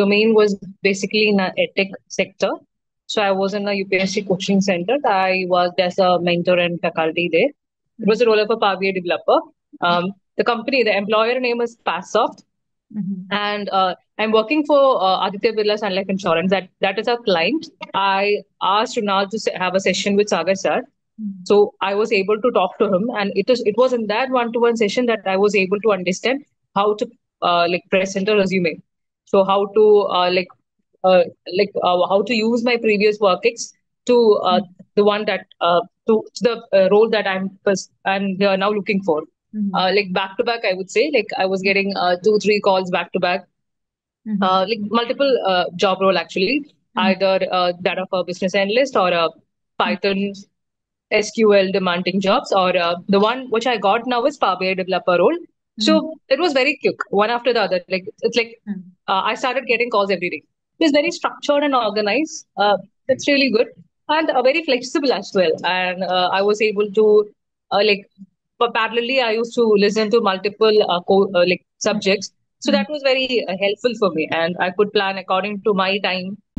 domain was basically in a tech sector. So I was in a UPSC coaching center. I worked as a mentor and faculty there. It was a role of a Power BI developer. The company, the employer name is PassSoft. And I'm working for Aditya Birla Sun Life Insurance. That is our client. I asked Runal to have a session with Sagar sir. So I was able to talk to him, and it was in that one-to-one session that I was able to understand how to like present a resume. So how to how to use my previous work ex to the one that to the role that I'm now looking for. Like back to back, I would say, like I was getting 2-3 calls back to back, like multiple job role actually, either that of a business analyst or a Python SQL demanding jobs, or the one which I got now is Power BI developer role. So it was very quick, one after the other. Like it's like I started getting calls every day. It was very structured and organized. It's really good, and very flexible as well. And I was able to but parallelly, I used to listen to multiple subjects. So that was very helpful for me, and I could plan according to my time